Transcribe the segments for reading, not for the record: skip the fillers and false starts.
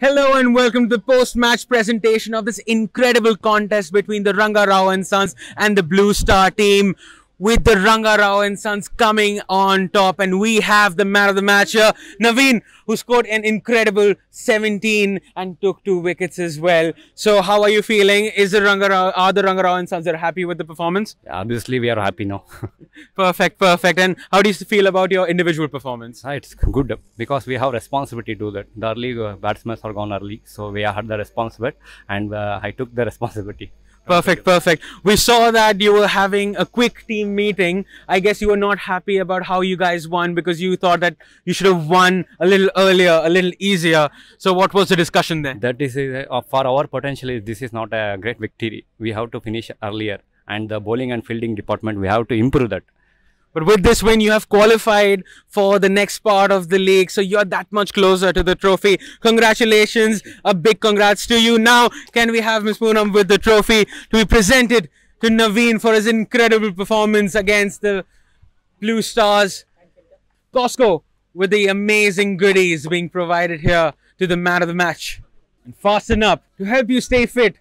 Hello and welcome to the post-match presentation of this incredible contest between the Ranga Rao and Sons and the Blue Star team, with the Ranga Rao and Sons coming on top. And we have the man of the match here, Naveen, who scored an incredible 17 and took 2 wickets as well. So how are you feeling? Are the Ranga Rao and Sons happy with the performance? Obviously, we are happy now. Perfect. And how do you feel about your individual performance? It's good because we have responsibility to that. The early batsmen are gone early, so we had the responsibility and I took the responsibility. Perfect. We saw that you were having a quick team meeting. I guess you were not happy about how you guys won because you thought that you should have won a little earlier, a little easier. So what was the discussion then? That is, for our potential, this is not a great victory. We have to finish earlier. And the bowling and fielding department, we have to improve that. But with this win, you have qualified for the next part of the league. So you're that much closer to the trophy. Congratulations. A big congrats to you. Now, can we have Ms. Poonam with the trophy to be presented to Naveen for his incredible performance against the Blue Stars. Costco with the amazing goodies being provided here to the man of the match. And fasten up to help you stay fit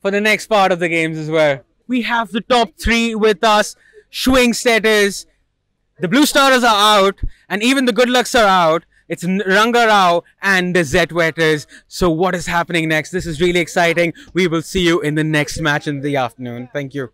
for the next part of the games as well. We have the top 3 with us. Schwingstetters. The Blue Stars are out, and even the Good Lucks are out. It's Ranga Rao and the Zetwetters. So what is happening next? This is really exciting. We will see you in the next match in the afternoon. Thank you.